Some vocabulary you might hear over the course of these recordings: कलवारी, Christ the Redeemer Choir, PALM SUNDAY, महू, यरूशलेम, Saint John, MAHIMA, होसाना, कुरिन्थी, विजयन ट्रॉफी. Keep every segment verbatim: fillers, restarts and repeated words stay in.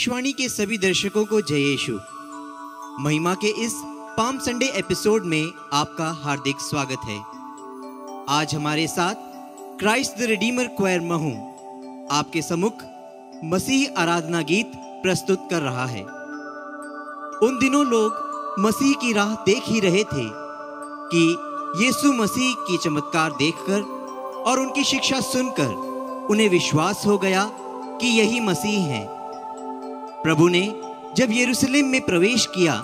भविष्यवाणी के सभी दर्शकों को जय यीशु। महिमा के इस पाम संडे एपिसोड में आपका हार्दिक स्वागत है। आज हमारे साथ Christ the Redeemer choir महू आपके सम्मुख मसीह आराधना गीत प्रस्तुत कर रहा है। उन दिनों लोग मसीह की राह देख ही रहे थे कि यीशु मसीह की चमत्कार देखकर और उनकी शिक्षा सुनकर उन्हें विश्वास हो गया कि यही मसीह है। प्रभु ने जब यरूशलेम में प्रवेश किया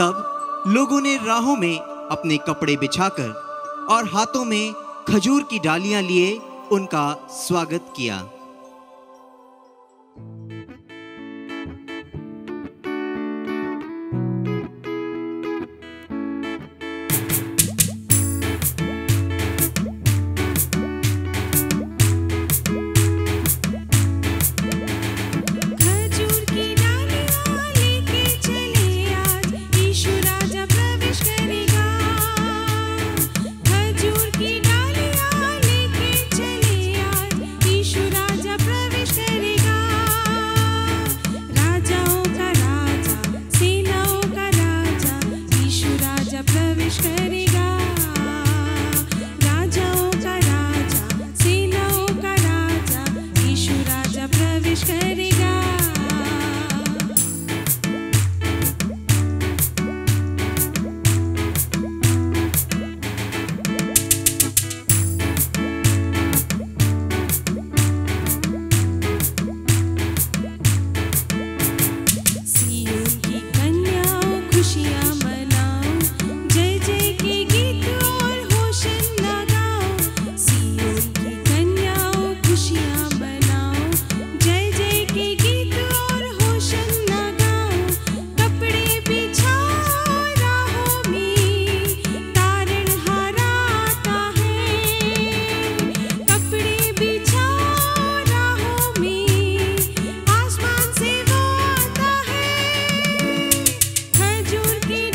तब लोगों ने राहों में अपने कपड़े बिछाकर और हाथों में खजूर की डालियां लिए उनका स्वागत किया। Thank you.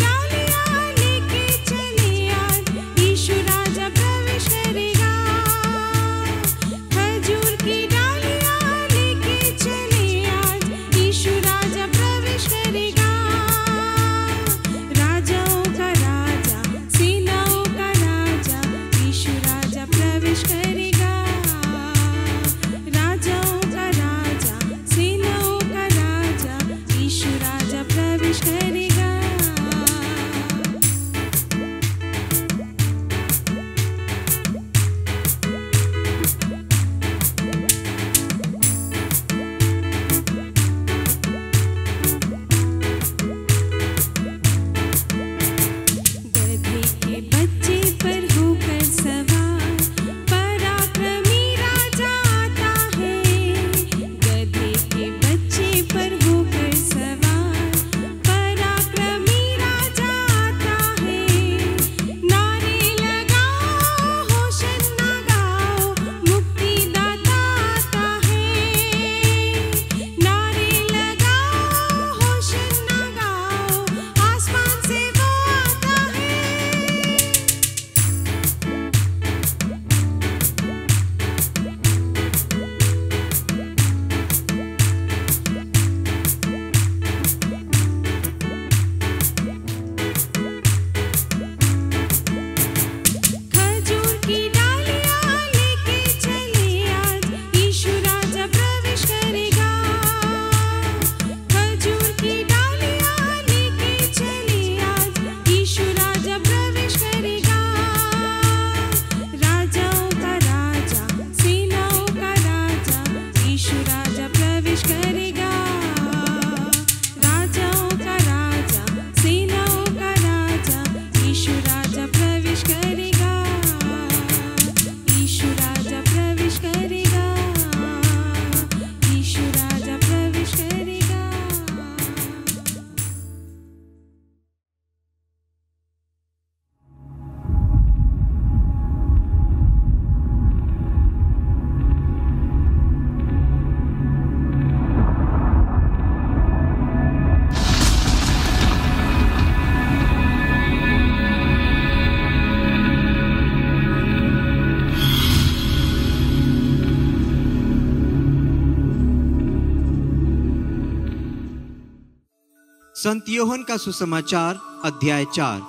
संत योहन का सुसमाचार अध्याय चार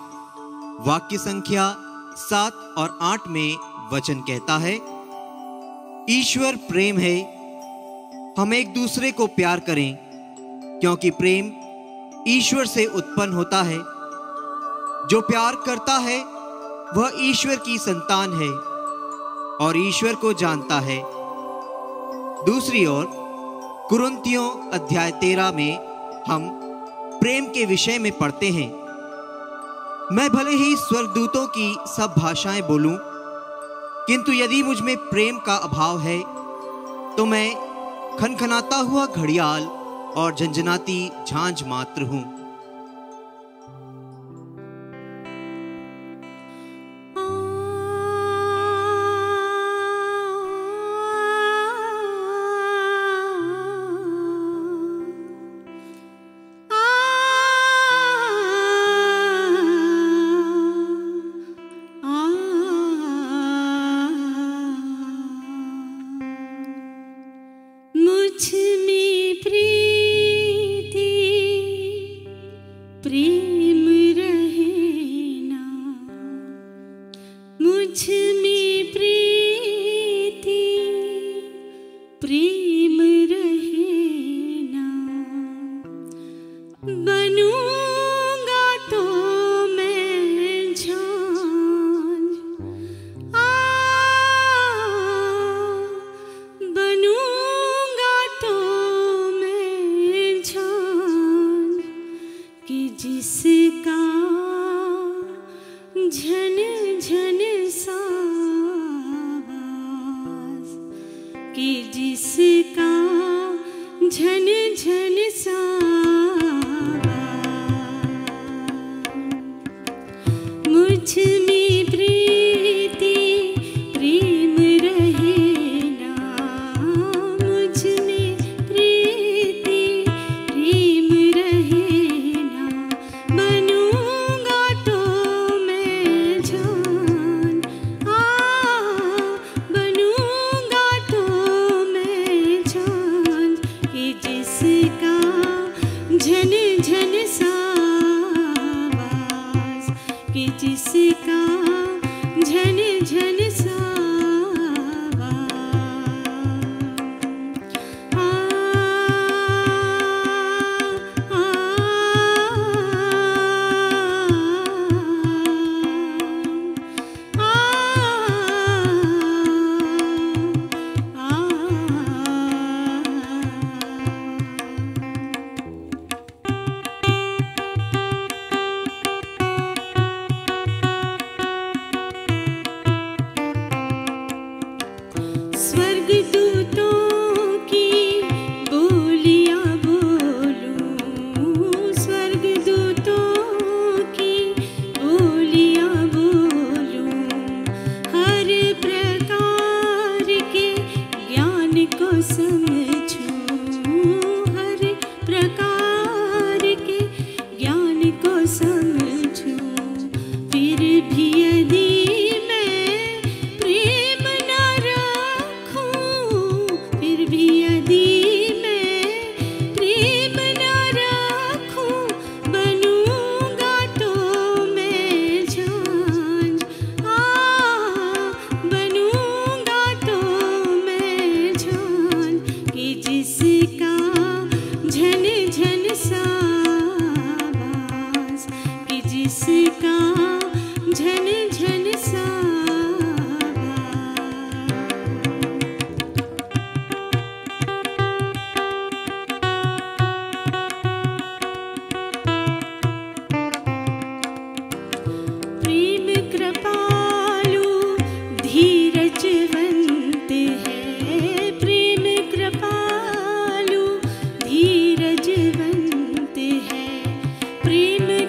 वाक्य संख्या सात और आठ में वचन कहता है, ईश्वर प्रेम है, हम एक दूसरे को प्यार करें क्योंकि प्रेम ईश्वर से उत्पन्न होता है। जो प्यार करता है वह ईश्वर की संतान है और ईश्वर को जानता है। दूसरी ओर कुरिन्थियों अध्याय तेरह में हम प्रेम के विषय में पढ़ते हैं, मैं भले ही स्वर्गदूतों की सब भाषाएं बोलूं, किंतु यदि मुझ में प्रेम का अभाव है तो मैं खनखनाता हुआ घड़ियाल और झंझनाती झांझ मात्र हूं।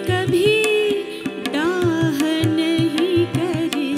कभी डाह नहीं करी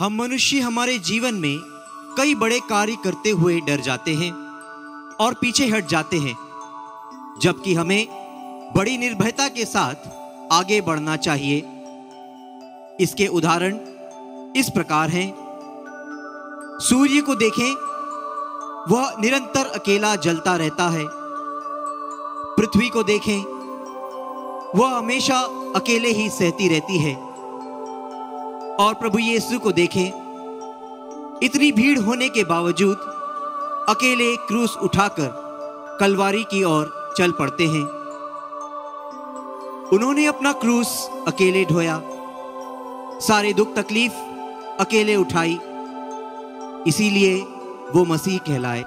हम मनुष्य हमारे जीवन में कई बड़े कार्य करते हुए डर जाते हैं और पीछे हट जाते हैं, जबकि हमें बड़ी निर्भयता के साथ आगे बढ़ना चाहिए। इसके उदाहरण इस प्रकार हैं। सूर्य को देखें, वह निरंतर अकेला जलता रहता है। पृथ्वी को देखें, वह हमेशा अकेले ही सहती रहती है। और प्रभु यीशु को देखें, इतनी भीड़ होने के बावजूद अकेले क्रूस उठाकर कलवारी की ओर चल पड़ते हैं। उन्होंने अपना क्रूस अकेले ढोया, सारे दुख तकलीफ अकेले उठाई, इसीलिए वो मसीह कहलाए।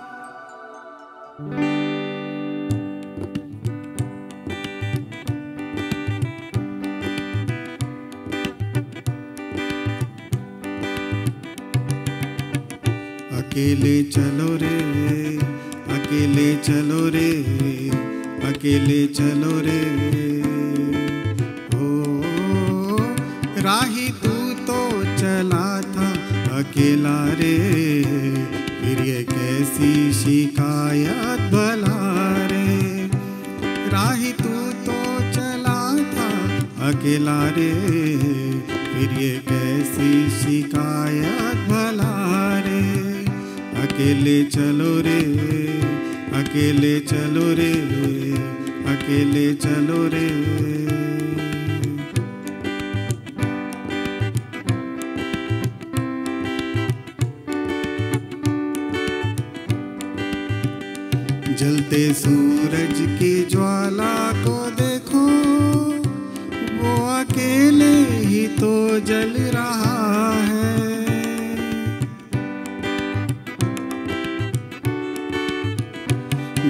अकेले चलो रे, अकेले चलो रे, अकेले चलो रे। ओ राही तू तो चला था अकेला रे, फिर ये कैसी शिकायत भला रे। राही तू तो चला था अकेला रे, फिर ये कैसी शिकायत भला रे। अकेले चलो रे, अकेले चलो रे, अकेले चलो रे। जलते सूरज की ज्वाला को देखो, वो अकेले ही तो जल रहा है।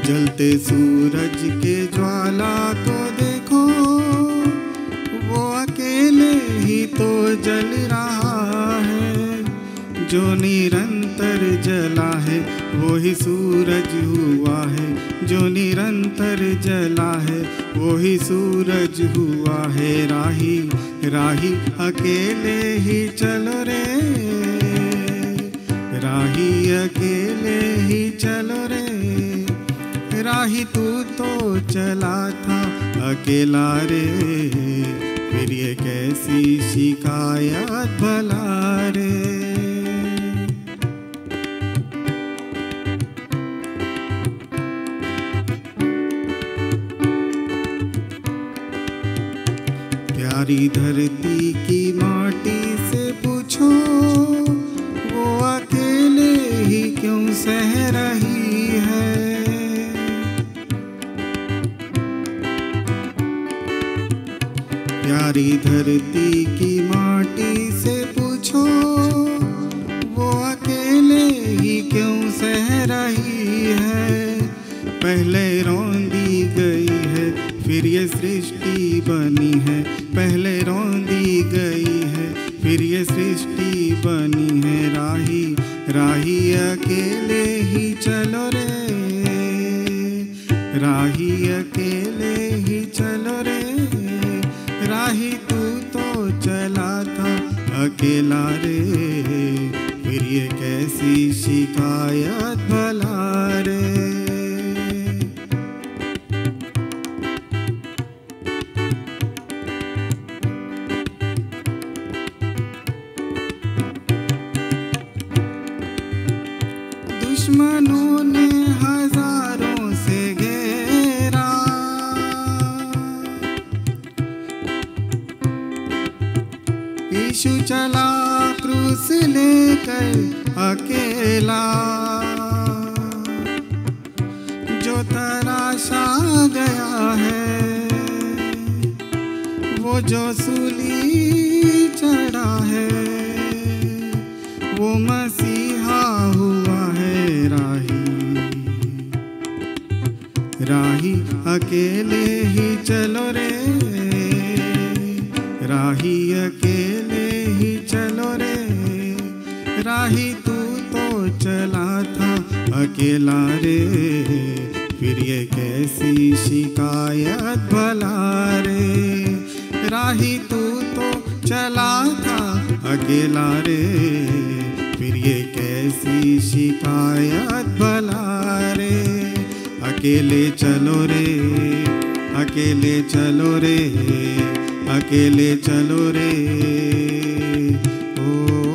जलते सूरज के ज्वाला को देखो, वो अकेले ही तो जल रहा है। जो निरंतर जला है वो ही सूरज हुआ है, जो निरंतर जला है वो ही सूरज हुआ है। राही राही अकेले ही चलो रे, राही अकेले ही चलो रे। राही तू तो चला था अकेला रे, फिर ये कैसी शिकायत भला रे। प्यारी धरती की माटी से पूछो, वो अकेले ही क्यों सह रही है। प्यारी धरती की माटी से पूछो, सृष्टि बनी है पहले रौंदी गई है, फिर ये सृष्टि बनी है। राही राही अकेले ही चलो रे, राही अकेले ही चलो रे, राही तू तो चला था अकेला रे, फिर ये कैसी शिकायत भला रे। दुश्मनों ने हजारों से घेरा, यीशु चला क्रूस लेकर अकेला, जो तराशा गया है वो जो सूली चढ़ा है वो मसीहा हुआ है। राही राही अकेले ही चलो रे, राही अकेले ही चलो रे, राही तू तो चला था अकेला रे, फिर ये कैसी शिकायत भला रे। राही तू तो चला था अकेला रे, फिर ये कैसी शिकायत भला रे। अकेले चलो रे, अकेले चलो रे, अकेले चलो रे। ओ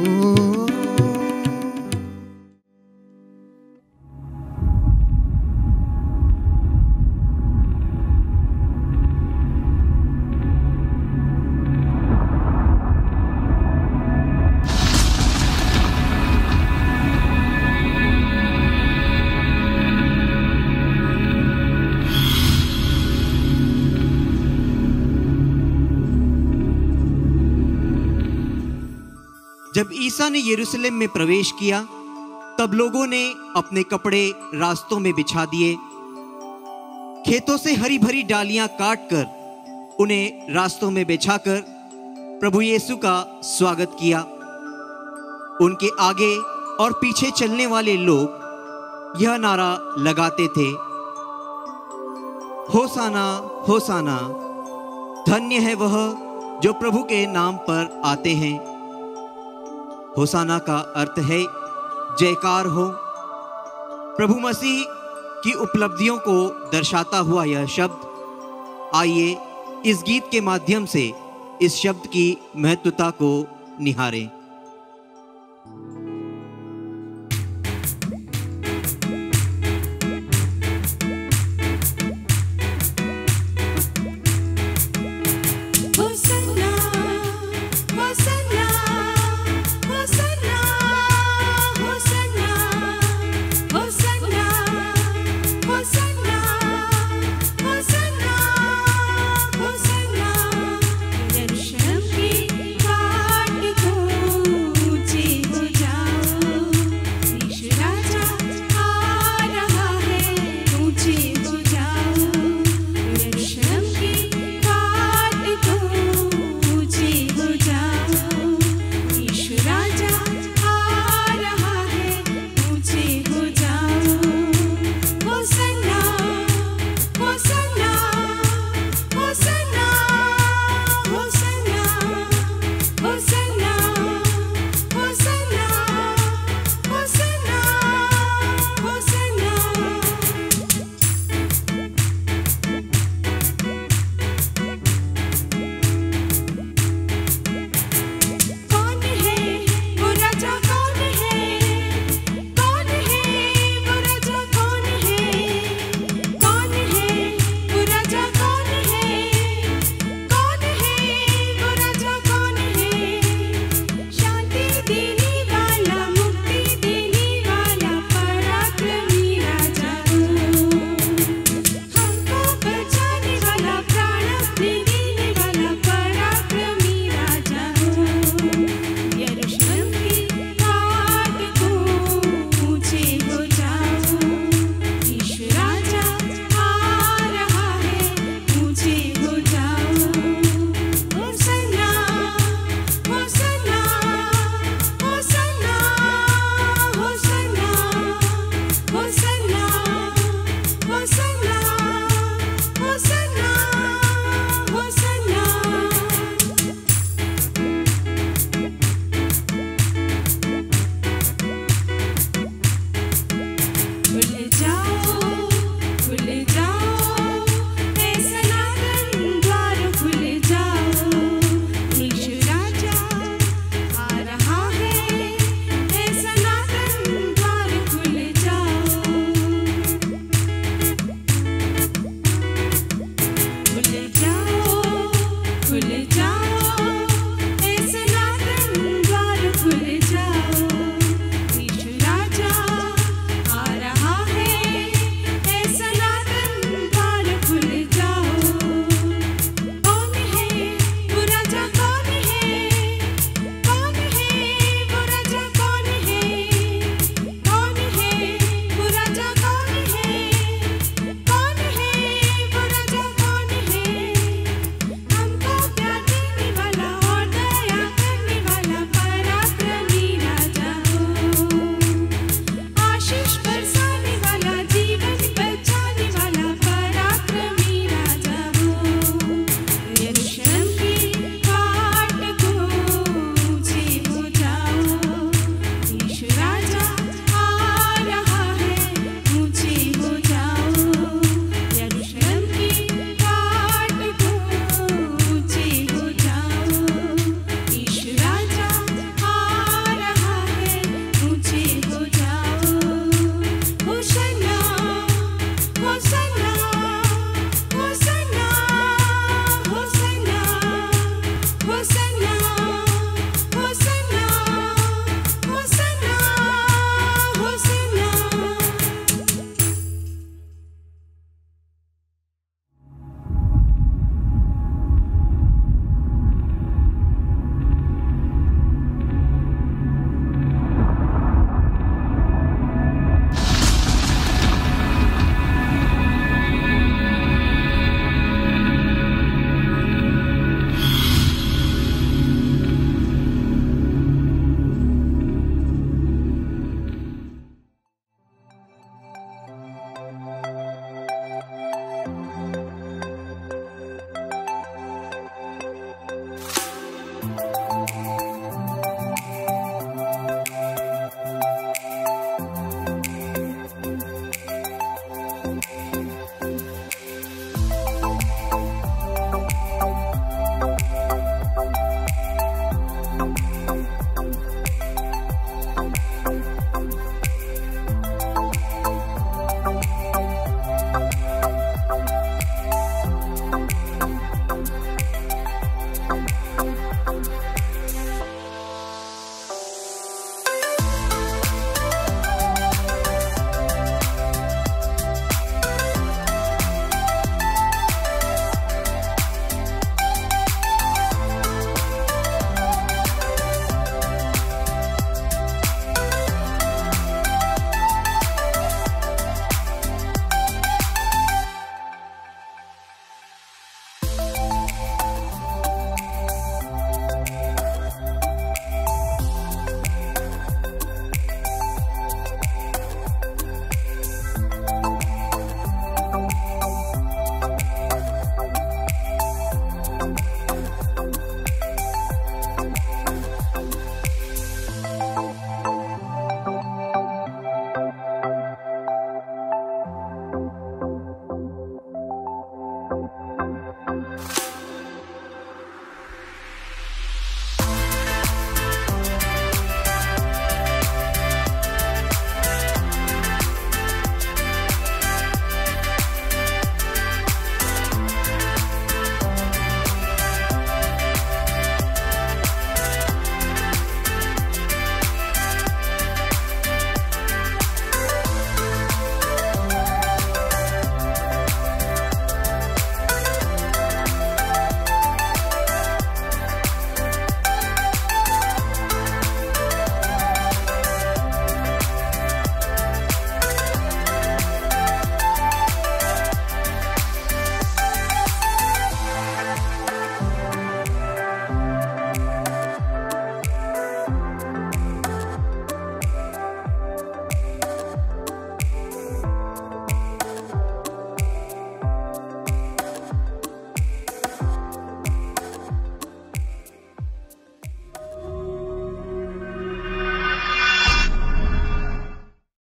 जब ईसा ने यरूशलेम में प्रवेश किया तब लोगों ने अपने कपड़े रास्तों में बिछा दिए, खेतों से हरी भरी डालियां काटकर उन्हें रास्तों में बिछाकर प्रभु यीशु का स्वागत किया। उनके आगे और पीछे चलने वाले लोग यह नारा लगाते थे, होसाना होसाना, धन्य है वह जो प्रभु के नाम पर आते हैं। होसाना का अर्थ है जयकार हो। प्रभु मसीह की उपलब्धियों को दर्शाता हुआ यह शब्द। आइए इस गीत के माध्यम से इस शब्द की महत्वता को निहारें।